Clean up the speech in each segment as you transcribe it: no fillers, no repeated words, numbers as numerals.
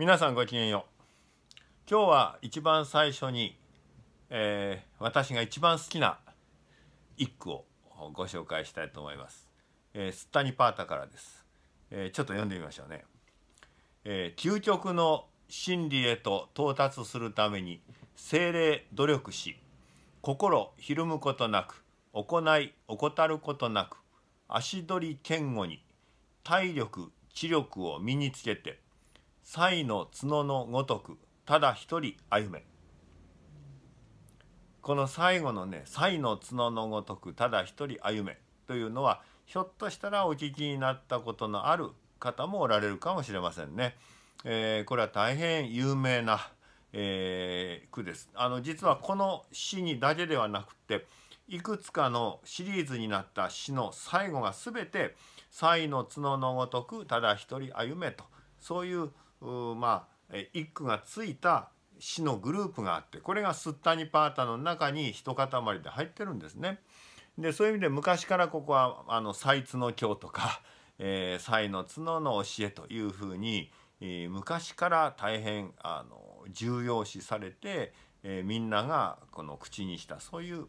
皆さんごきげんよう。今日は一番最初に、私が一番好きな一句をご紹介したいと思います。スッタニパータからです。ちょっと読んでみましょうね。究極の真理へと到達するために精霊努力し、心ひるむことなく、行い怠ることなく、足取り堅固に体力知力を身につけて、才の角のごとくただ一人歩め。この最後のね、才の角のごとくただ一人歩めというのは、ひょっとしたらお聞きになったことのある方もおられるかもしれませんね。これは大変有名な、句です。実はこの詩にだけではなくて、いくつかのシリーズになった詩の最後が全て「才の角のごとくただ一人歩め」と、そういう一句がついた詩のグループがあって、これがスッタニパータの中に一塊で入ってるんですね。でそういう意味で昔からここは「才角経」とか「才の角の教え」というふうに昔から大変重要視されて、みんながこの口にしたそういう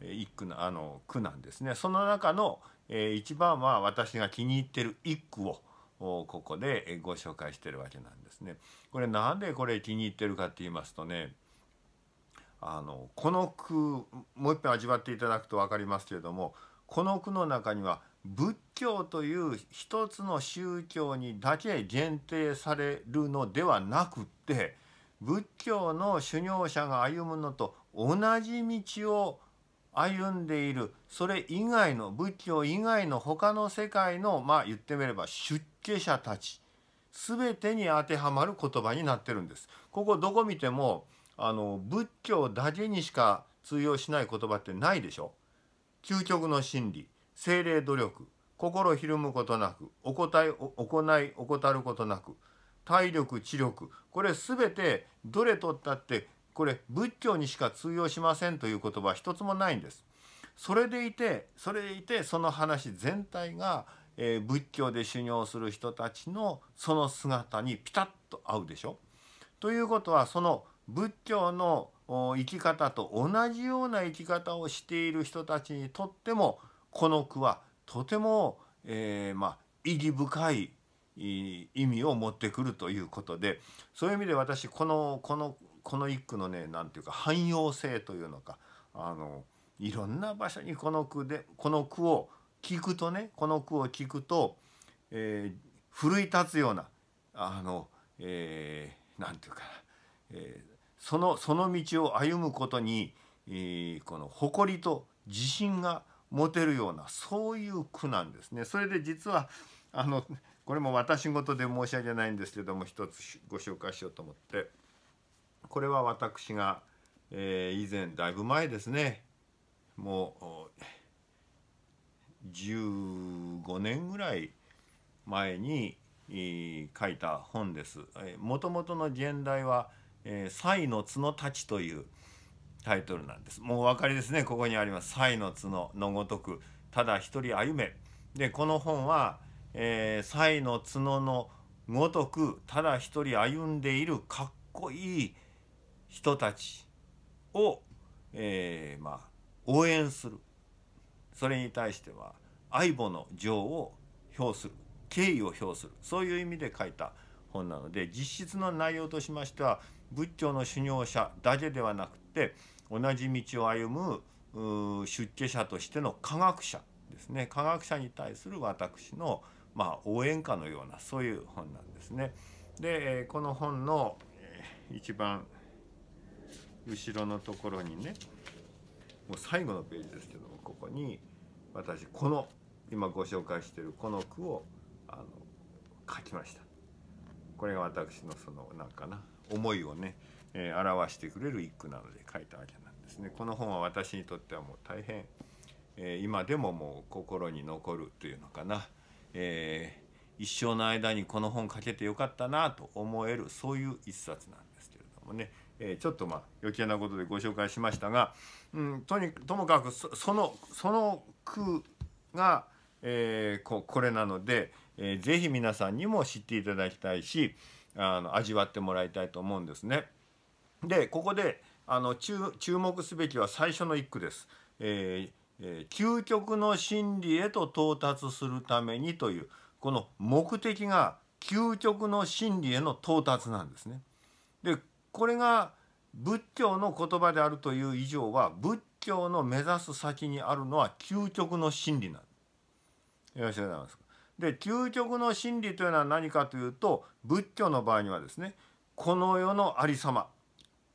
一句の句なんですね。その中の一番は私が気に入ってる一句をここでご紹介してるわけなんですね。これなんでこれ気に入ってるかって言いますとね、この句もう一遍味わっていただくと分かりますけれども、この句の中には仏教という一つの宗教にだけ限定されるのではなくって、仏教の修行者が歩むのと同じ道を歩んでいる、それ以外の仏教以外の他の世界の言ってみれば出家者たち全てに当てはまる言葉になってるんです。ここどこ見ても仏教だけにしか通用しない言葉ってないでしょ。究極の真理、精霊努力、心ひるむことなく、行い怠ることなく、体力知力、これ全てどれとったってこれ仏教にしか通用しませんという言葉は一つもないんです。それでいてその話全体が、仏教で修行する人たちのその姿にピタッと合うでしょ。ということはその仏教の生き方と同じような生き方をしている人たちにとってもこの句はとても、意義深い意味を持ってくるということで、そういう意味で私この一句のね、なんていうか汎用性というのか、いろんな場所にこの句を聞くと、奮い立つようななんていうかな、その道を歩むことに、この誇りと自信が持てるようなそういう句なんですね。それで実はこれも私事で申し訳ないんですけども、一つご紹介しようと思って。これは私が、以前だいぶ前ですね、もう15年ぐらい前に、書いた本です。もともとの原題は「才の角たち」というタイトルなんです。もうお分かりですね、ここにあります「才の角のごとくただ一人歩め」でこの本は「才の角のごとくただ一人歩んでいるかっこいい人たちを、応援する、それに対しては愛慕の情を表する、敬意を表する、そういう意味で書いた本なので、実質の内容としましては仏教の修行者だけではなくて同じ道を歩む出家者としての科学者ですね、科学者に対する私の、応援歌のようなそういう本なんですね。でこの本の一番後ろのところにね、もう最後のページですけども、ここに私この今ご紹介しているこの句を書きました。これが私のそのなんかな思いをね、表してくれる一句なので書いたわけなんですね。この本は私にとってはもう大変、今でももう心に残るというのかな、一生の間にこの本書けてよかったなと思えるそういう一冊なんですけれどもね。ちょっと余計なことでご紹介しましたが、ともかくその句が、これなので、是非皆さんにも知っていただきたいし、味わってもらいたいと思うんですね。でここで注目すべきは最初の一句です。究極の真理へと到達するためにというこの目的が究極の真理への到達なんですね。でこれが仏教の言葉であるという以上は仏教の目指す先にあるのは究極の真理なんです。よろしくお願いします。で究極の真理というのは何かというと仏教の場合にはですねこの世のありさま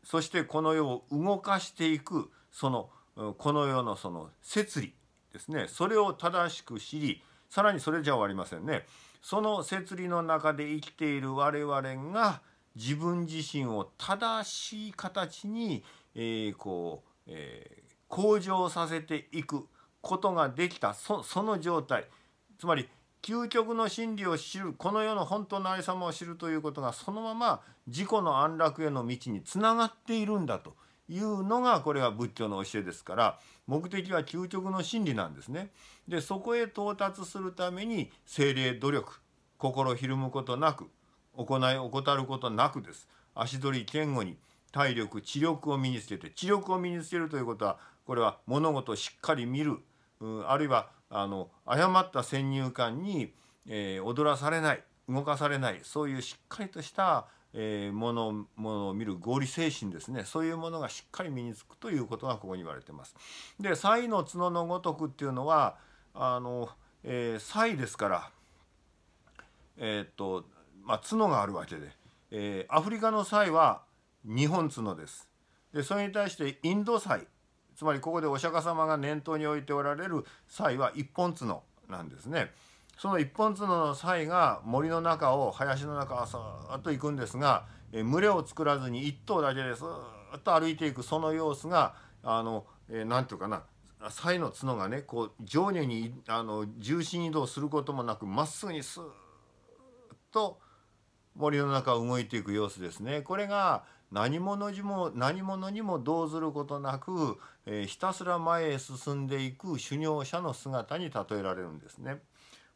そしてこの世を動かしていくそのこの世のその摂理ですねそれを正しく知りさらにそれじゃ終わりませんね。その摂理の中で生きている我々が自分自身を正しい形に向上させていくことができたその状態つまり究極の真理を知るこの世の本当のありさまを知るということがそのまま自己の安楽への道につながっているんだというのがこれが仏教の教えですから目的は究極の真理なんですね。でそこへ到達するために精霊努力心ひるむことなく行い怠ることなくです。足取り堅固に体力知力を身につけて知力を身につけるということはこれは物事をしっかり見るあるいは誤った先入観に、踊らされない動かされないそういうしっかりとした、ものを見る合理精神ですねそういうものがしっかり身につくということがここに言われてます。で「才の角のごとく」っていうのは才ですから、角があるわけで、アフリカの才は2本角です。でそれに対してインド才つまりここでお釈迦様が念頭に置いておられる才は一本角なんですね。その一本角の才が森の中を林の中をさーっと行くんですが群れを作らずに一頭だけでずっと歩いていくその様子がなんていうかな才の角がねこう上下に重心移動することもなくまっすぐにスーッと森の中を動いていく様子ですね。これが何者にも動ずることなく、ひたすら前へ進んでいく修行者の姿に例えられるんですね。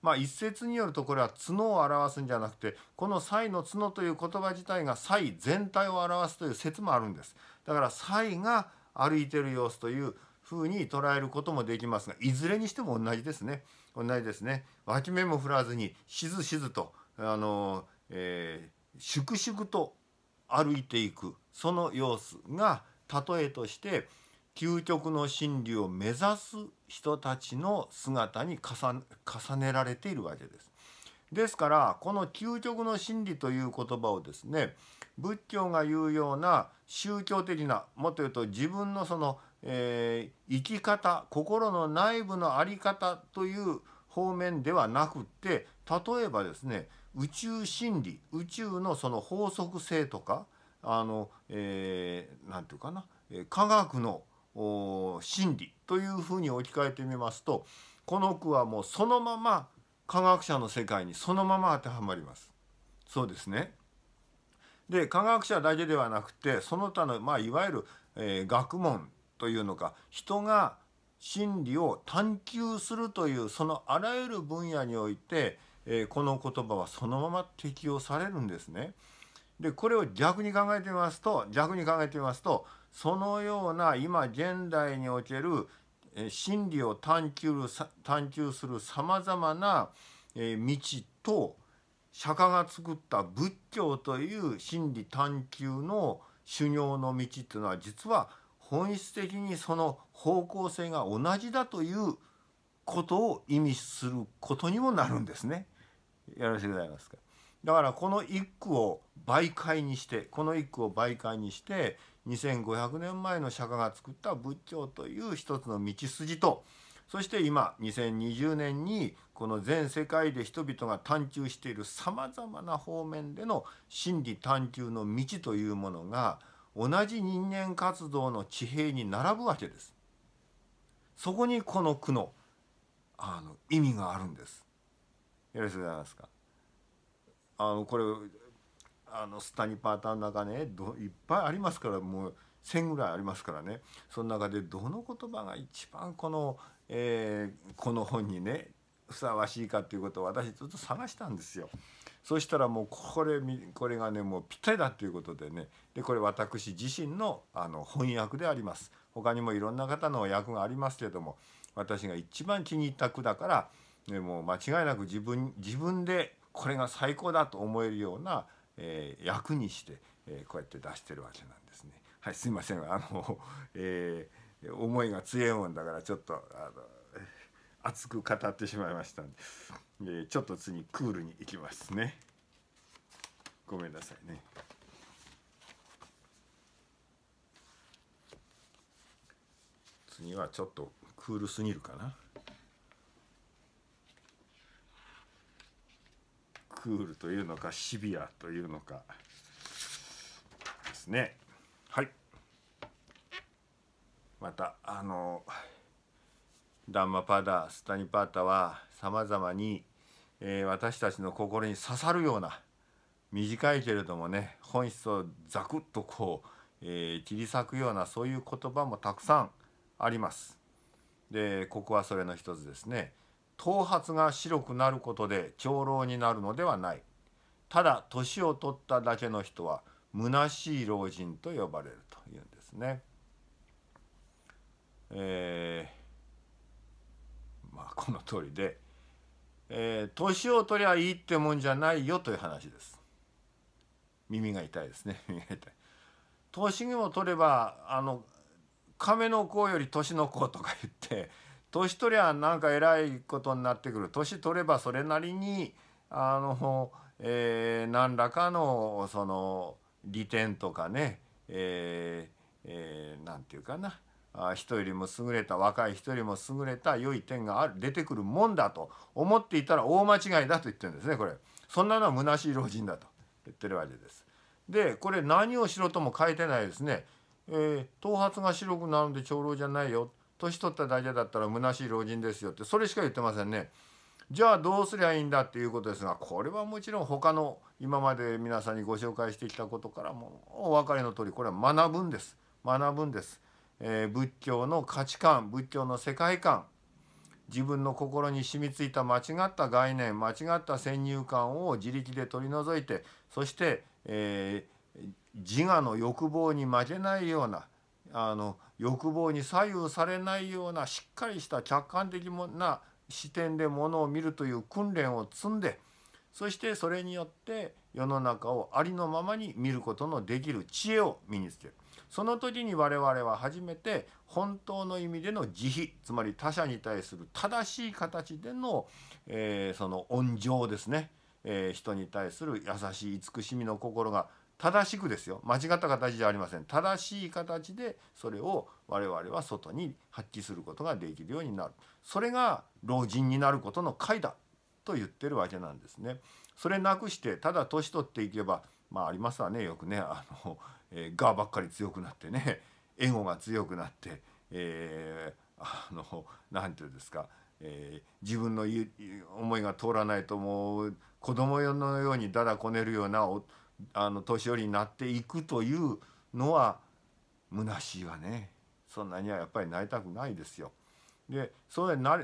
まあ一説によるとこれは角を表すんじゃなくてこの「才の角」という言葉自体が才全体を表すという説もあるんです。だから才が歩いてる様子というふうに捉えることもできますがいずれにしても同じですね。同じですね。脇目も振らずにしずしずと粛々と歩いていくその様子が例えとして究極の真理を目指す人たちの姿に重ねられているわけです。ですからこの究極の真理という言葉をですね仏教が言うような宗教的なもっと言うと自分のその、生き方心の内部の在り方という方面ではなくって例えばですね宇宙真理宇宙のその法則性とかなんていうかな科学の真理というふうに置き換えてみますとこの句はもうそのまま科学者の世界にそのまま当てはまります。そうですね。で科学者だけではなくてその他のいわゆる、学問というのか人が真理を探求するというそのあらゆる分野においてこの言葉はそのまま適用されるんですね。でこれを逆に考えてみますとそのような今現代における真理を探求するさまざまな道と釈迦が作った仏教という真理探求の修行の道というのは実は本質的にその方向性が同じだということを意味することにもなるんですね。よろしくございますか。だからこの一句を媒介にして2500年前の釈迦が作った仏教という一つの道筋とそして今2020年にこの全世界で人々が探求しているさまざまな方面での真理探求の道というものが同じ人間活動の地平に並ぶわけです。そこにこの句の意味があるんです。よろしくございますか。これスタニパータの中ねいっぱいありますからもう 1,000 ぐらいありますからねその中でどの言葉が一番この本にねふさわしいかっていうことを私ずっと探したんですよ。そうしたらもうこれがねもうぴったりだということでね、でこれ私自身の翻訳であります。他にもいろんな方の訳がありますけれども、私が一番気に入った句だから、もう間違いなく自分でこれが最高だと思えるような訳にしてこうやって出してるわけなんですね。はい、すいません、思いが強いもんだからちょっと熱く語ってしまいましたんで、ちょっと次クールにいきますね。ごめんなさいね。次はちょっとクールすぎるかな。クールというのかシビアというのかですね。はい。またダンマパーダスタニパータはさまざまに私たちの心に刺さるような短いけれどもね、本質をザクッとこう切り裂くようなそういう言葉もたくさんあります。でここはそれの一つですね。頭髪が白くなることで長老になるのではない。ただ年を取っただけの人は虚しい老人と呼ばれるというんですね。まあこの通りで、年を取りゃいいってもんじゃないよという話です。耳が痛いですね。耳が痛い。年を取れば亀の甲より年の甲とか言って、年取りゃなんか偉いことになってくる。年取ればそれなりに何らかのその利点とかね、なんていうかな。人よりも優れた若い人よりも優れた良い点が出てくるもんだと思っていたら大間違いだと言ってるんですね。これそんなのは虚しい老人だと言ってるわけです。でこれ何をしろとも書いてないですね。頭髪が白くなるんで長老じゃないよ、年取っただけだったら虚しい老人ですよって、それしか言ってませんね。じゃあどうすりゃいいんだっていうことですが、これはもちろん他の今まで皆さんにご紹介してきたことからもお分かりの通り、これは学ぶんです。学ぶんです。仏教の価値観、仏教の世界観、自分の心に染みついた間違った概念、間違った先入観を自力で取り除いて、そして、自我の欲望に負けないような欲望に左右されないようなしっかりした客観的な視点でものを見るという訓練を積んで、そしてそれによって世の中をありのままに見ることのできる知恵を身につける。その時に我々は初めて本当の意味での慈悲、つまり他者に対する正しい形での、その恩情ですね、人に対する優しい慈しみの心が正しくですよ、間違った形じゃありません、正しい形でそれを我々は外に発揮することができるようになる。それが老人になることの解だと言ってるわけなんですね。それなくしてただ年取っていけば、まあありますわね、よくね我ばっかり強くなってね、エゴが強くなって、なんていうんですか、自分の思いが通らないともう子供のようにだだこねるような年寄りになっていくというのは虚しいわね。そんなにはやっぱりなりたくないですよ。でそれな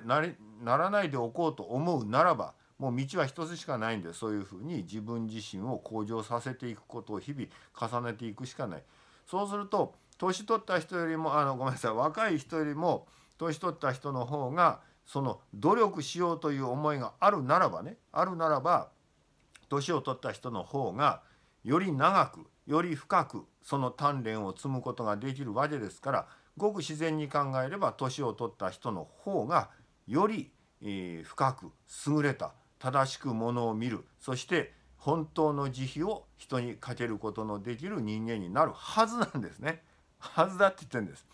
らないでおこうと思うならば、もう道は一つしかないんで、そういうふうに自分自身を向上させていくことを日々重ねていくしかない。そうすると年取った人よりもごめんなさい、若い人よりも年取った人の方がその努力しようという思いがあるならばね、あるならば年を取った人の方がより長くより深くその鍛錬を積むことができるわけですから、ごく自然に考えれば年を取った人の方がより深く優れた正しくものを見る、そして本当の慈悲を人にかけることのできる人間になるはずなんですね。はずだって言ってるんです。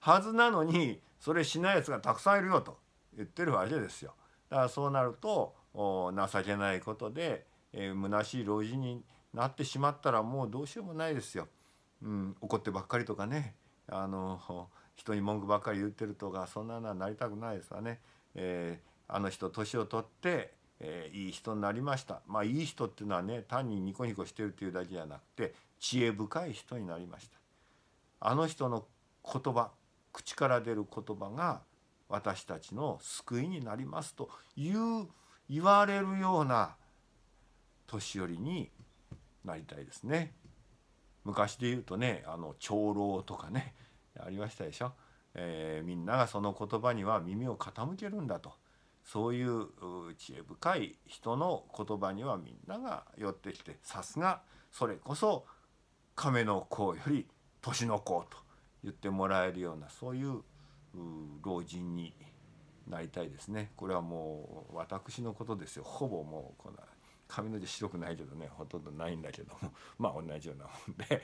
はずなのにそれしないやつがたくさんいるよと言ってるわけですよ。だからそうなると情けないことで虚しい老人になってしまったらもうどうしようもないですよ。怒ってばっかりとかね、人に文句ばっかり言ってるとか、そんなのはなりたくないですわね。あの人年を取っていい人になりました。まあいい人っていうのはね、単にニコニコしてるっていうだけじゃなくて知恵深い人になりました。あの人の言葉、口から出る言葉が私たちの救いになりますと言われるような年寄りになりたいですね。昔で言うとね、長老とかねありましたでしょ。みんながその言葉には耳を傾けるんだと、そういう知恵深い人の言葉にはみんなが寄ってきて、さすがそれこそ亀の甲より年の甲と言ってもらえるような、そういう老人になりたいですね。これはもう私のことですよ。ほぼもうこんな髪の毛白くないけどね、ほとんどないんだけども、まあ同じようなもんで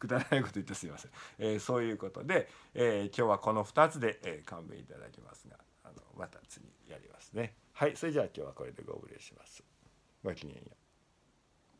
くだらないこと言ってすいません。そういうことで、今日はこの2つで、勘弁いただきますが、また次やりますね。はい、それじゃあ今日はこれでご無礼します。ごきげんよう。